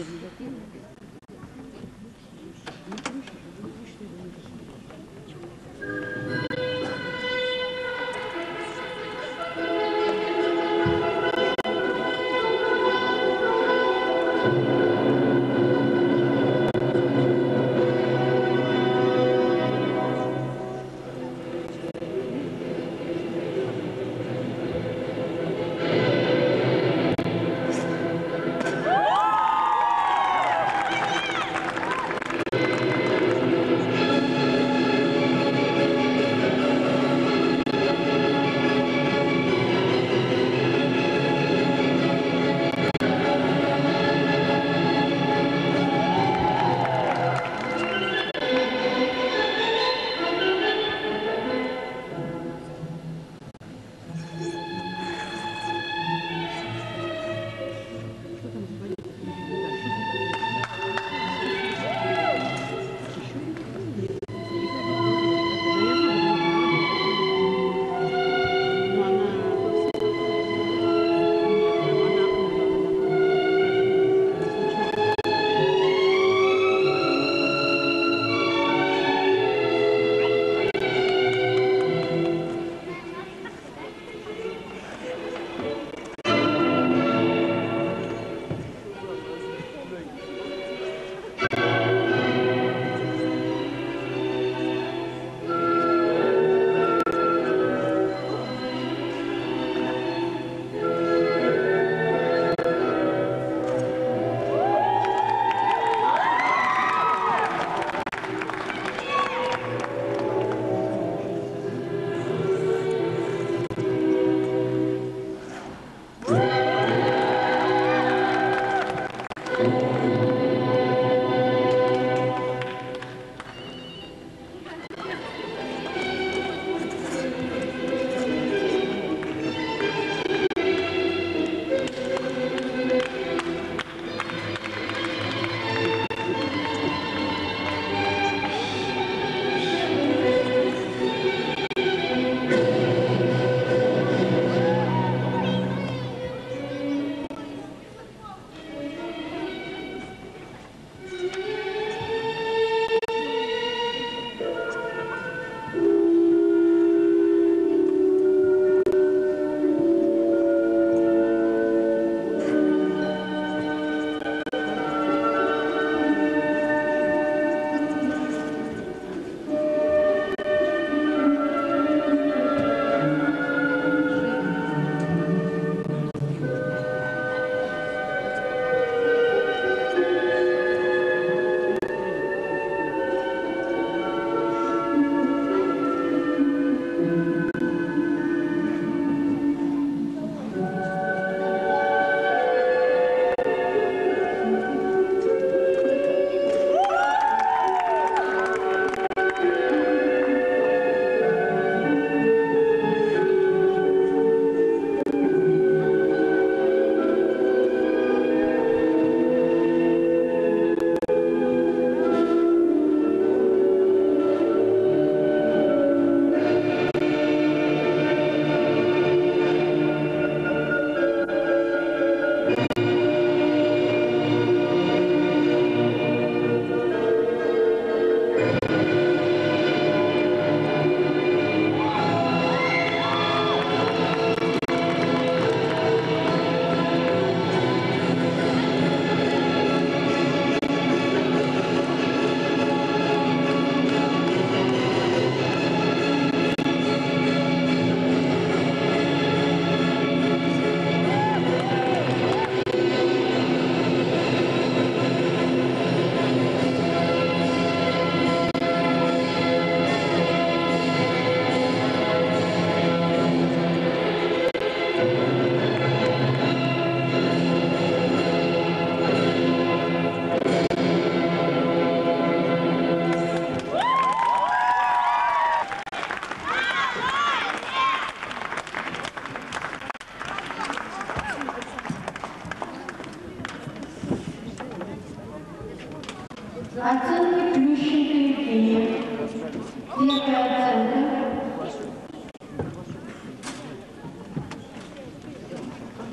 Оценки Плющенко Евгения.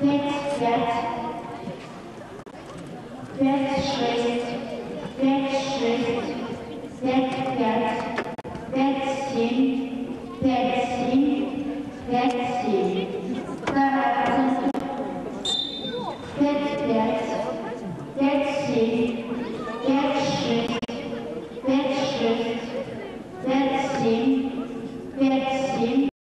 Первая оценка 5-5, 5-6, Vaccine.